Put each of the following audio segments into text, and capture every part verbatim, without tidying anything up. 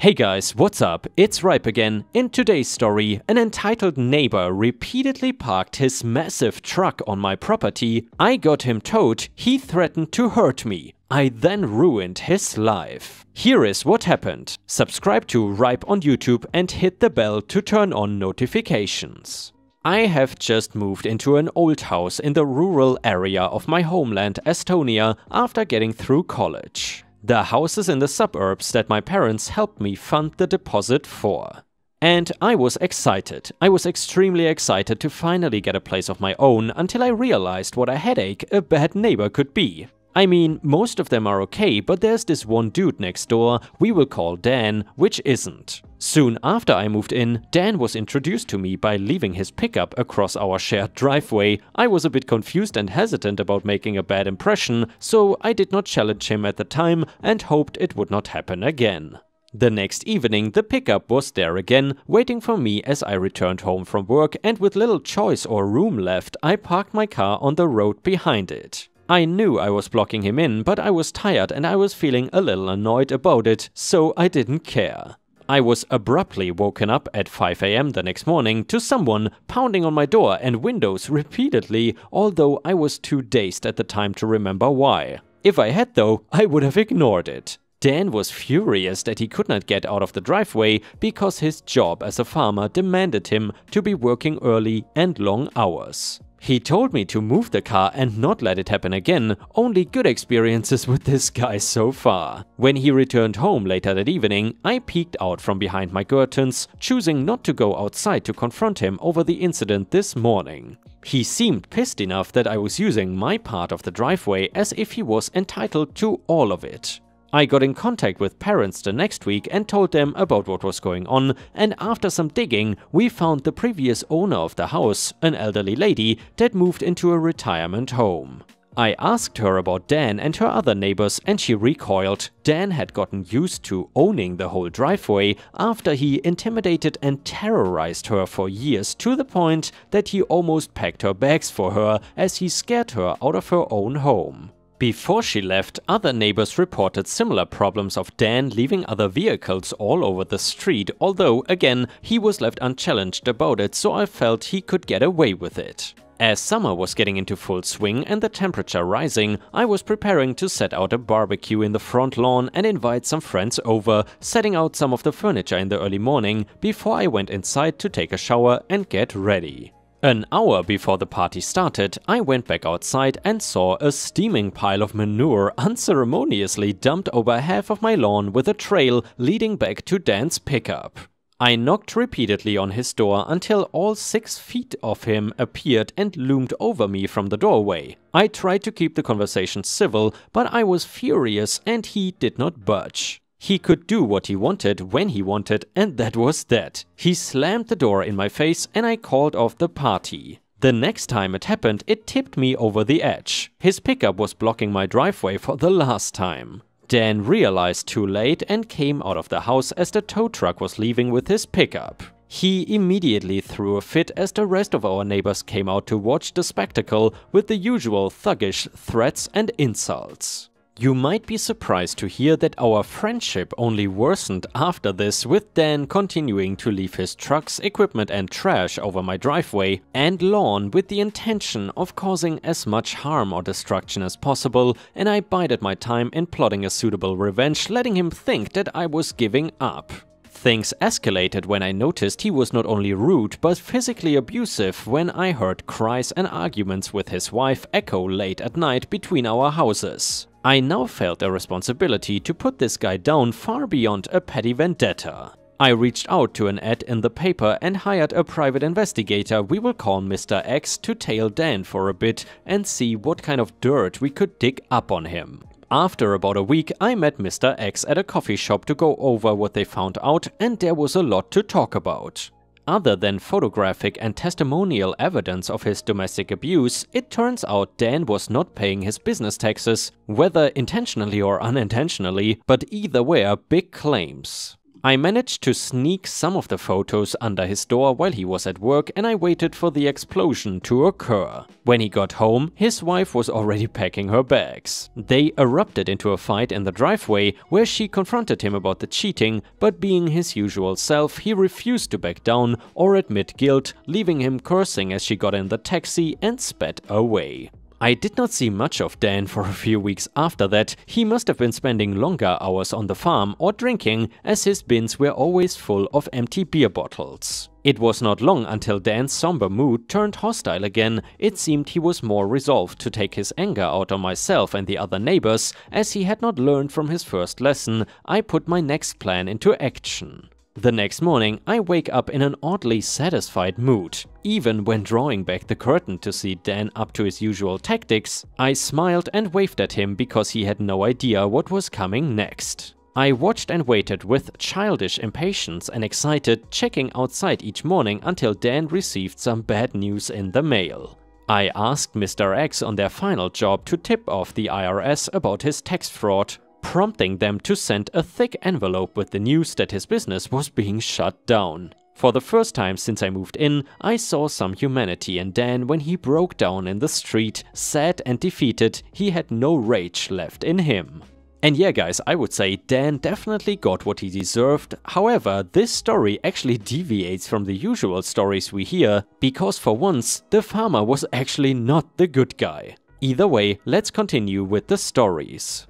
Hey guys, what's up? It's Ripe again. In today's story, an entitled neighbor repeatedly parked his massive truck on my property. I got him towed, he threatened to hurt me. I then ruined his life. Here is what happened. Subscribe to Ripe on YouTube and hit the bell to turn on notifications. I have just moved into an old house in the rural area of my homeland Estonia after getting through college. The house is in the suburbs that my parents helped me fund the deposit for. And I was excited. I was extremely excited to finally get a place of my own until I realized what a headache a bad neighbor could be. I mean, most of them are okay, but there's this one dude next door, we will call Dan, which isn't. Soon after I moved in, Dan was introduced to me by leaving his pickup across our shared driveway. I was a bit confused and hesitant about making a bad impression, so I did not challenge him at the time and hoped it would not happen again. The next evening, the pickup was there again, waiting for me as I returned home from work, and with little choice or room left, I parked my car on the road behind it. I knew I was blocking him in, but I was tired and I was feeling a little annoyed about it, so I didn't care. I was abruptly woken up at five A M the next morning to someone pounding on my door and windows repeatedly, although I was too dazed at the time to remember why. If I had though, I would have ignored it. Dan was furious that he could not get out of the driveway because his job as a farmer demanded him to be working early and long hours. He told me to move the car and not let it happen again, only good experiences with this guy so far. When he returned home later that evening, I peeked out from behind my curtains, choosing not to go outside to confront him over the incident this morning. He seemed pissed enough that I was using my part of the driveway as if he was entitled to all of it. I got in contact with parents the next week and told them about what was going on, and after some digging, we found the previous owner of the house, an elderly lady that moved into a retirement home. I asked her about Dan and her other neighbors and she recoiled. Dan had gotten used to owning the whole driveway after he intimidated and terrorized her for years to the point that he almost packed her bags for her as he scared her out of her own home. Before she left, other neighbors reported similar problems of Dan leaving other vehicles all over the street, although, again, he was left unchallenged about it, so I felt he could get away with it. As summer was getting into full swing and the temperature rising, I was preparing to set out a barbecue in the front lawn and invite some friends over, setting out some of the furniture in the early morning before I went inside to take a shower and get ready. An hour before the party started, I went back outside and saw a steaming pile of manure unceremoniously dumped over half of my lawn with a trail leading back to Dan's pickup. I knocked repeatedly on his door until all six feet of him appeared and loomed over me from the doorway. I tried to keep the conversation civil, but I was furious and he did not budge. He could do what he wanted when he wanted, and that was that. He slammed the door in my face and I called off the party. The next time it happened, it tipped me over the edge. His pickup was blocking my driveway for the last time. Dan realized too late and came out of the house as the tow truck was leaving with his pickup. He immediately threw a fit as the rest of our neighbors came out to watch the spectacle with the usual thuggish threats and insults. You might be surprised to hear that our friendship only worsened after this, with Dan continuing to leave his trucks, equipment and trash over my driveway and lawn with the intention of causing as much harm or destruction as possible, and I bided my time in plotting a suitable revenge, letting him think that I was giving up. Things escalated when I noticed he was not only rude but physically abusive when I heard cries and arguments with his wife echo late at night between our houses. I now felt a responsibility to put this guy down far beyond a petty vendetta. I reached out to an ad in the paper and hired a private investigator we will call Mister X to tail Dan for a bit and see what kind of dirt we could dig up on him. After about a week, I met Mister X at a coffee shop to go over what they found out, and there was a lot to talk about. Other than photographic and testimonial evidence of his domestic abuse, it turns out Dan was not paying his business taxes, whether intentionally or unintentionally, but either way, big claims. I managed to sneak some of the photos under his door while he was at work, and I waited for the explosion to occur. When he got home, his wife was already packing her bags. They erupted into a fight in the driveway, where she confronted him about the cheating, but being his usual self, he refused to back down or admit guilt, leaving him cursing as she got in the taxi and sped away. I did not see much of Dan for a few weeks after that. He must have been spending longer hours on the farm or drinking, as his bins were always full of empty beer bottles. It was not long until Dan's somber mood turned hostile again. It seemed he was more resolved to take his anger out on myself and the other neighbors, as he had not learned from his first lesson. I put my next plan into action. The next morning, I wake up in an oddly satisfied mood. Even when drawing back the curtain to see Dan up to his usual tactics, I smiled and waved at him because he had no idea what was coming next. I watched and waited with childish impatience and excited, checking outside each morning until Dan received some bad news in the mail. I asked Mister X on their final job to tip off the I R S about his tax fraud, prompting them to send a thick envelope with the news that his business was being shut down. For the first time since I moved in, I saw some humanity in Dan when he broke down in the street, sad and defeated. He had no rage left in him. And yeah guys, I would say Dan definitely got what he deserved. However, this story actually deviates from the usual stories we hear, because for once, the farmer was actually not the good guy. Either way, let's continue with the stories.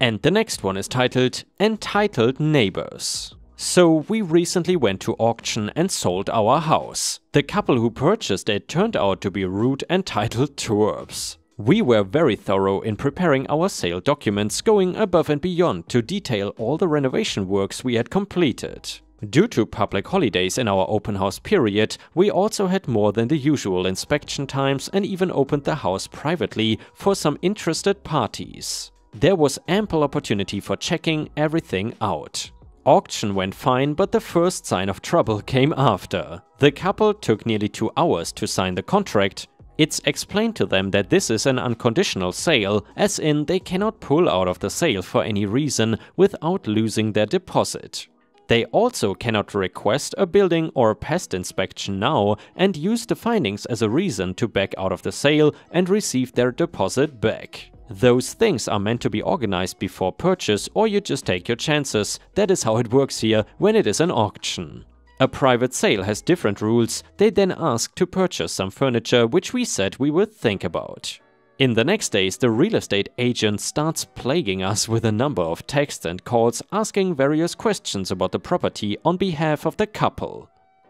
And the next one is titled Entitled Neighbors. So we recently went to auction and sold our house. The couple who purchased it turned out to be rude, entitled twerps. We were very thorough in preparing our sale documents, going above and beyond to detail all the renovation works we had completed. Due to public holidays in our open house period, we also had more than the usual inspection times and even opened the house privately for some interested parties. There was ample opportunity for checking everything out. Auction went fine, but the first sign of trouble came after. The couple took nearly two hours to sign the contract. It's explained to them that this is an unconditional sale, as in they cannot pull out of the sale for any reason without losing their deposit. They also cannot request a building or pest inspection now and use the findings as a reason to back out of the sale and receive their deposit back. Those things are meant to be organized before purchase, or you just take your chances. That is how it works here when it is an auction. A private sale has different rules. They then ask to purchase some furniture, which we said we would think about. In the next days, the real estate agent starts plaguing us with a number of texts and calls asking various questions about the property on behalf of the couple.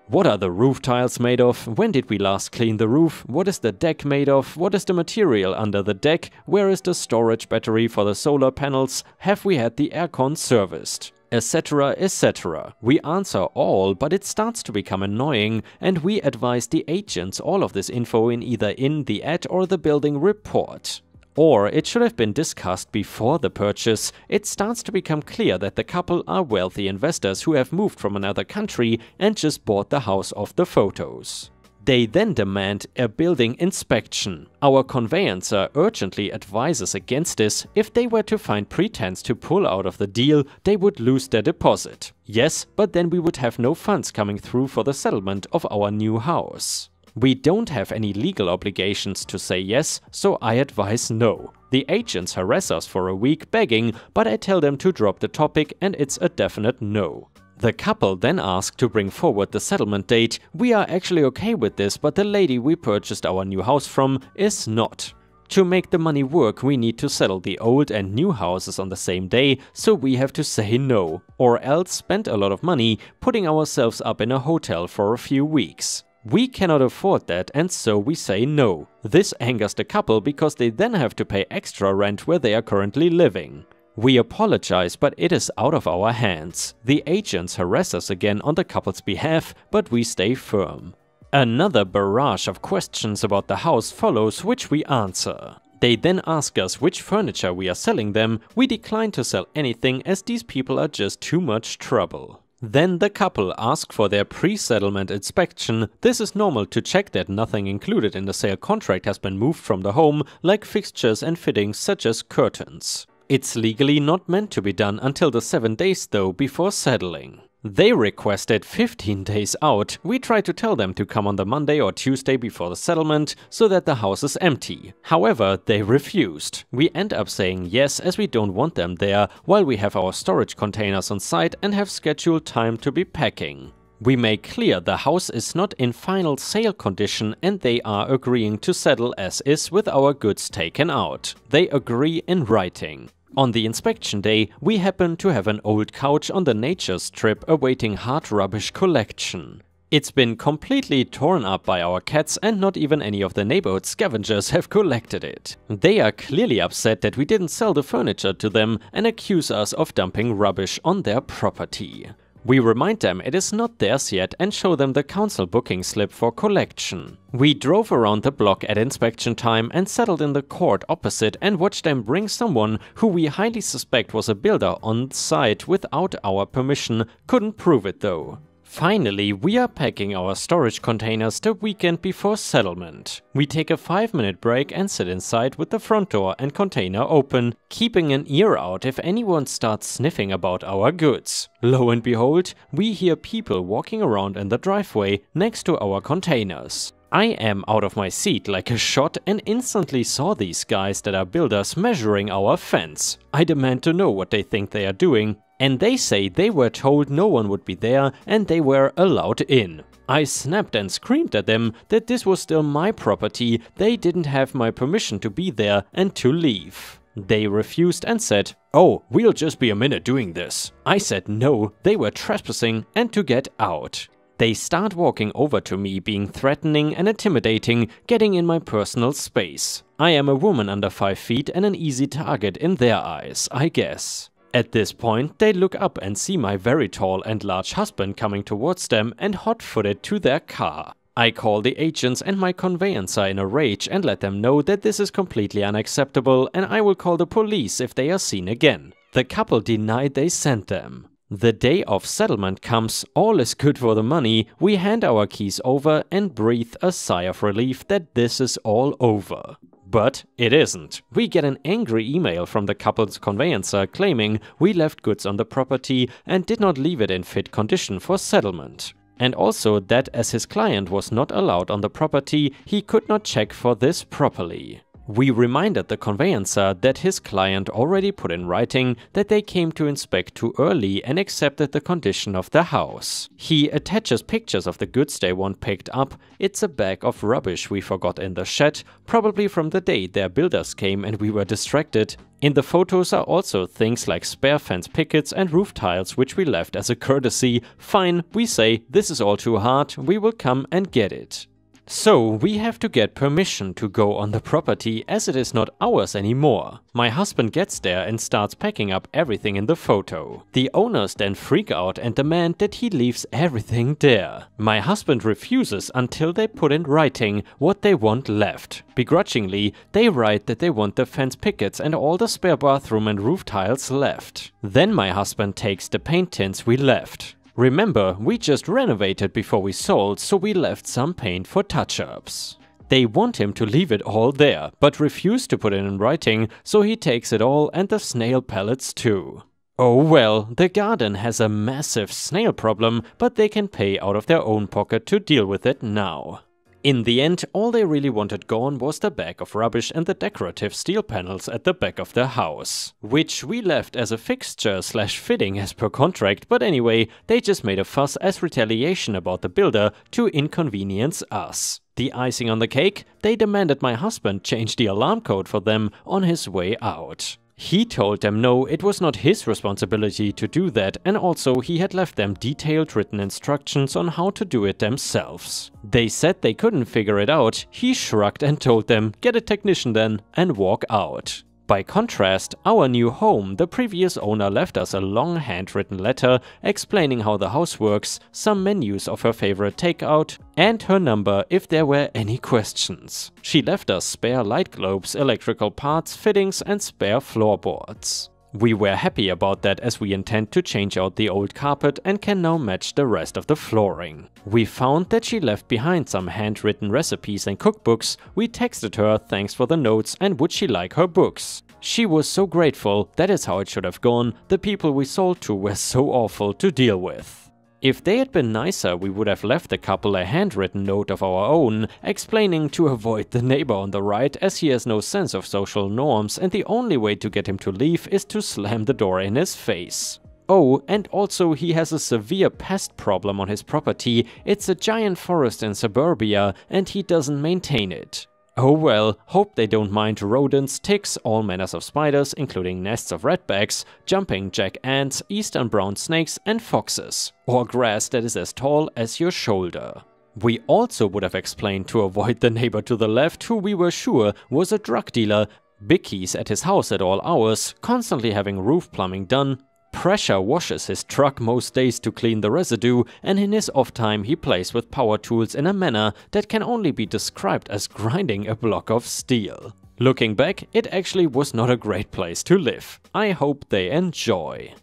What are the roof tiles made of? When did we last clean the roof? What is the deck made of? What is the material under the deck? Where is the storage battery for the solar panels? Have we had the aircon serviced? Etc, et cetera. We answer all, but it starts to become annoying, and we advise the agents all of this info in either in the ad or the building report. Or it should have been discussed before the purchase. It starts to become clear that the couple are wealthy investors who have moved from another country and just bought the house off the photos. They then demand a building inspection. Our conveyancer urgently advises against this. If they were to find pretense to pull out of the deal, they would lose their deposit. Yes, but then we would have no funds coming through for the settlement of our new house. We don't have any legal obligations to say yes, so I advise no. The agents harass us for a week begging, but I tell them to drop the topic and it's a definite no. The couple then ask to bring forward the settlement date. We are actually okay with this, but the lady we purchased our new house from is not. To make the money work, we need to settle the old and new houses on the same day, so we have to say no, or else spend a lot of money putting ourselves up in a hotel for a few weeks. We cannot afford that, and so we say no. This angers the couple because they then have to pay extra rent where they are currently living. We apologize, but it is out of our hands. The agents harass us again on the couple's behalf, but we stay firm. Another barrage of questions about the house follows, which we answer. They then ask us which furniture we are selling them. We decline to sell anything as these people are just too much trouble. Then the couple ask for their pre-settlement inspection. This is normal to check that nothing included in the sale contract has been moved from the home, like fixtures and fittings such as curtains. It's legally not meant to be done until the seven days though before settling. They requested fifteen days out. We tried to tell them to come on the Monday or Tuesday before the settlement so that the house is empty. However, they refused. We end up saying yes as we don't want them there while we have our storage containers on site and have scheduled time to be packing. We make clear the house is not in final sale condition and they are agreeing to settle as is with our goods taken out. They agree in writing. On the inspection day, we happen to have an old couch on the nature strip awaiting hard rubbish collection. It's been completely torn up by our cats and not even any of the neighborhood scavengers have collected it. They are clearly upset that we didn't sell the furniture to them and accuse us of dumping rubbish on their property. We remind them it is not theirs yet and show them the council booking slip for collection. We drove around the block at inspection time and settled in the court opposite and watched them bring someone who we highly suspect was a builder on site without our permission, couldn't prove it though. Finally, we are packing our storage containers the weekend before settlement. We take a five minute break and sit inside with the front door and container open, keeping an ear out if anyone starts sniffing about our goods. Lo and behold, we hear people walking around in the driveway next to our containers. I am out of my seat like a shot and instantly saw these guys that are builders measuring our fence. I demand to know what they think they are doing. And they say they were told no one would be there and they were allowed in. I snapped and screamed at them that this was still my property, they didn't have my permission to be there and to leave. They refused and said, "Oh, we'll just be a minute doing this." I said no, they were trespassing and to get out. They start walking over to me, being threatening and intimidating, getting in my personal space. I am a woman under five feet and an easy target in their eyes, I guess. At this point, they look up and see my very tall and large husband coming towards them and hot-footed to their car. I call the agents and my conveyancer in a rage and let them know that this is completely unacceptable and I will call the police if they are seen again. The couple denied they sent them. The day of settlement comes, all is good for the money, we hand our keys over and breathe a sigh of relief that this is all over. But it isn't. We get an angry email from the couple's conveyancer claiming we left goods on the property and did not leave it in fit condition for settlement. And also that as his client was not allowed on the property, he could not check for this properly. We reminded the conveyancer that his client already put in writing that they came to inspect too early and accepted the condition of the house. He attaches pictures of the goods they want picked up. It's a bag of rubbish we forgot in the shed, probably from the day their builders came and we were distracted. In the photos are also things like spare fence pickets and roof tiles which we left as a courtesy. Fine, we say, this is all too hard, we will come and get it. So we have to get permission to go on the property as it is not ours anymore. My husband gets there and starts packing up everything in the photo. The owners then freak out and demand that he leaves everything there. My husband refuses until they put in writing what they want left. Begrudgingly, they write that they want the fence pickets and all the spare bathroom and roof tiles left. Then my husband takes the paint tins we left. Remember, we just renovated before we sold, so we left some paint for touch-ups. They want him to leave it all there, but refuse to put it in writing, so he takes it all and the snail pellets too. Oh well, the garden has a massive snail problem, but they can pay out of their own pocket to deal with it now. In the end, all they really wanted gone was the bag of rubbish and the decorative steel panels at the back of the house, which we left as a fixture slash fitting as per contract, but anyway, they just made a fuss as retaliation about the builder to inconvenience us. The icing on the cake, they demanded my husband change the alarm code for them on his way out. He told them no, it was not his responsibility to do that, and also he had left them detailed written instructions on how to do it themselves. They said they couldn't figure it out, he shrugged and told them, "Get a technician then," and walk out. By contrast, our new home, the previous owner left us a long handwritten letter explaining how the house works, some menus of her favorite takeout, and her number if there were any questions. She left us spare light globes, electrical parts, fittings and spare floorboards. We were happy about that as we intend to change out the old carpet and can now match the rest of the flooring. We found that she left behind some handwritten recipes and cookbooks. We texted her thanks for the notes and would she like her books. She was so grateful, that is how it should have gone, the people we sold to were so awful to deal with. If they had been nicer, we would have left the couple a handwritten note of our own, explaining to avoid the neighbor on the right as he has no sense of social norms and the only way to get him to leave is to slam the door in his face. Oh, and also he has a severe pest problem on his property, it's a giant forest in suburbia and he doesn't maintain it. Oh well, hope they don't mind rodents, ticks, all manners of spiders including nests of redbacks, jumping jack ants, eastern brown snakes and foxes, or grass that is as tall as your shoulder. We also would have explained to avoid the neighbor to the left who we were sure was a drug dealer, bickies at his house at all hours, constantly having roof plumbing done, pressure washes his truck most days to clean the residue, and in his off time he plays with power tools in a manner that can only be described as grinding a block of steel. Looking back, it actually was not a great place to live. I hope they enjoy.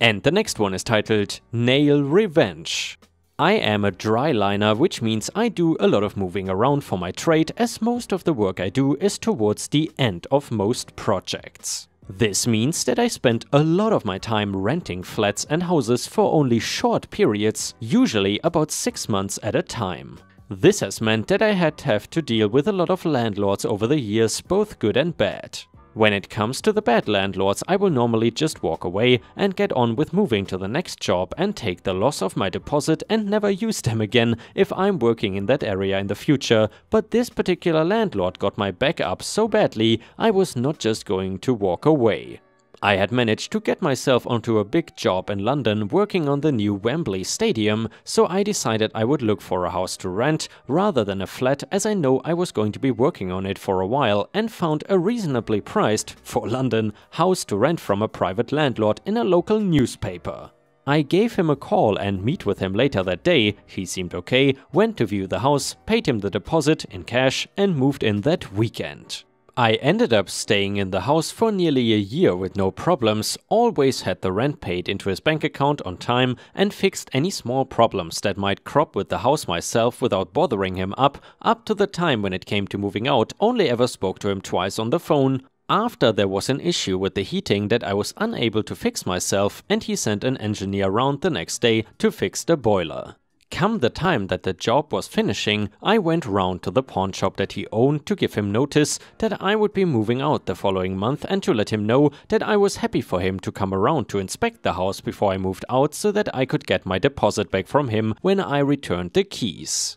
And the next one is titled Nail Revenge. I am a dry liner, which means I do a lot of moving around for my trade, as most of the work I do is towards the end of most projects. This means that I spend a lot of my time renting flats and houses for only short periods, usually about six months at a time. This has meant that I had to have to deal with a lot of landlords over the years, both good and bad. When it comes to the bad landlords, I will normally just walk away and get on with moving to the next job and take the loss of my deposit and never use them again if I'm working in that area in the future, but this particular landlord got my back up so badly I was not just going to walk away. I had managed to get myself onto a big job in London working on the new Wembley Stadium, so I decided I would look for a house to rent rather than a flat, as I know I was going to be working on it for a while, and found a reasonably priced, for London, house to rent from a private landlord in a local newspaper. I gave him a call and meet with him later that day, he seemed okay, went to view the house, paid him the deposit in cash and moved in that weekend. I ended up staying in the house for nearly a year with no problems, always had the rent paid into his bank account on time and fixed any small problems that might crop with the house myself without bothering him up, up to the time when it came to moving out, only ever spoke to him twice on the phone, after there was an issue with the heating that I was unable to fix myself and he sent an engineer round the next day to fix the boiler. Come the time that the job was finishing, I went round to the pawn shop that he owned to give him notice that I would be moving out the following month and to let him know that I was happy for him to come around to inspect the house before I moved out so that I could get my deposit back from him when I returned the keys.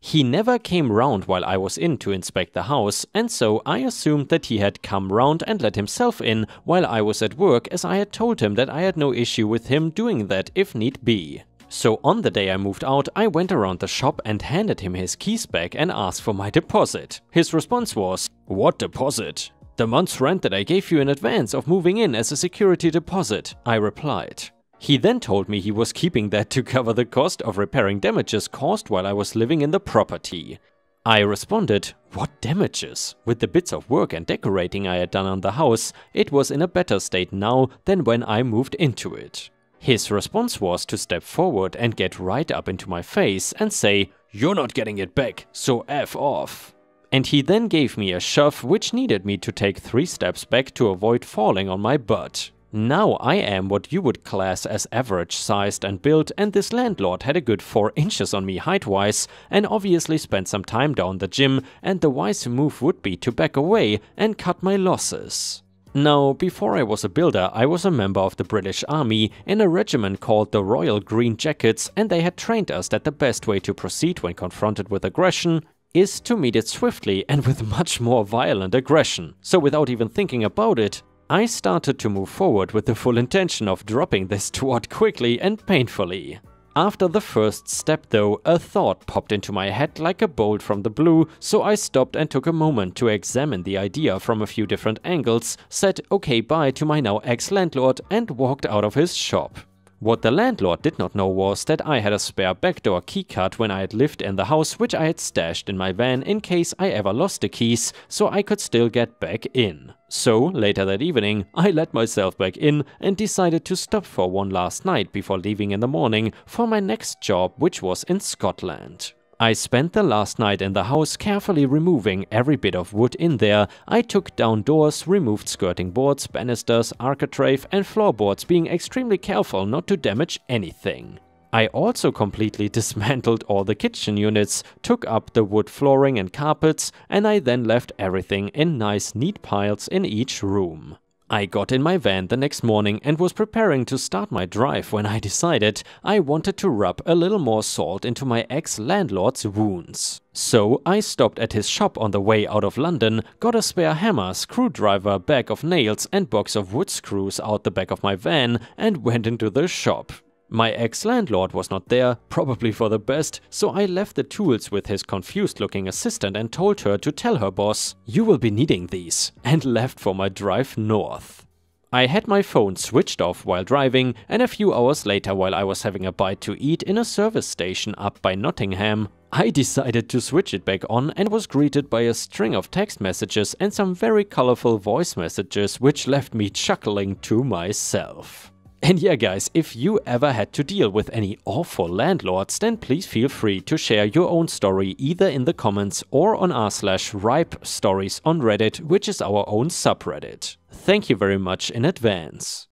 He never came round while I was in to inspect the house, and so I assumed that he had come round and let himself in while I was at work, as I had told him that I had no issue with him doing that if need be. So on the day I moved out, I went around the shop and handed him his keys back and asked for my deposit. His response was, "What deposit? The month's rent that I gave you in advance of moving in as a security deposit," I replied. He then told me he was keeping that to cover the cost of repairing damages caused while I was living in the property. I responded, "What damages?" With the bits of work and decorating I had done on the house, it was in a better state now than when I moved into it. His response was to step forward and get right up into my face and say, "You're not getting it back, so F off." And he then gave me a shove which needed me to take three steps back to avoid falling on my butt. Now I am what you would class as average sized and built, and this landlord had a good four inches on me height-wise and obviously spent some time down the gym, and the wise move would be to back away and cut my losses. Now, before I was a builder, I was a member of the British Army in a regiment called the Royal Green Jackets, and they had trained us that the best way to proceed when confronted with aggression is to meet it swiftly and with much more violent aggression. So without even thinking about it, I started to move forward with the full intention of dropping this twat quickly and painfully. After the first step though, a thought popped into my head like a bolt from the blue, so I stopped and took a moment to examine the idea from a few different angles, said okay bye to my now ex-landlord and walked out of his shop. What the landlord did not know was that I had a spare backdoor keycard when I had lived in the house, which I had stashed in my van in case I ever lost the keys, so I could still get back in. So later that evening, I let myself back in and decided to stop for one last night before leaving in the morning for my next job, which was in Scotland. I spent the last night in the house carefully removing every bit of wood in there. I took down doors, removed skirting boards, banisters, architrave and floorboards, being extremely careful not to damage anything. I also completely dismantled all the kitchen units, took up the wood flooring and carpets, and I then left everything in nice neat piles in each room. I got in my van the next morning and was preparing to start my drive when I decided I wanted to rub a little more salt into my ex-landlord's wounds. So I stopped at his shop on the way out of London, got a spare hammer, screwdriver, bag of nails and box of wood screws out the back of my van and went into the shop. My ex-landlord was not there, probably for the best, so I left the tools with his confused-looking assistant and told her to tell her boss, "You will be needing these," and left for my drive north. I had my phone switched off while driving, and a few hours later, while I was having a bite to eat in a service station up by Nottingham, I decided to switch it back on and was greeted by a string of text messages and some very colorful voice messages, which left me chuckling to myself. And yeah guys, if you ever had to deal with any awful landlords, then please feel free to share your own story either in the comments or on r slash ripe stories on Reddit, which is our own subreddit. Thank you very much in advance.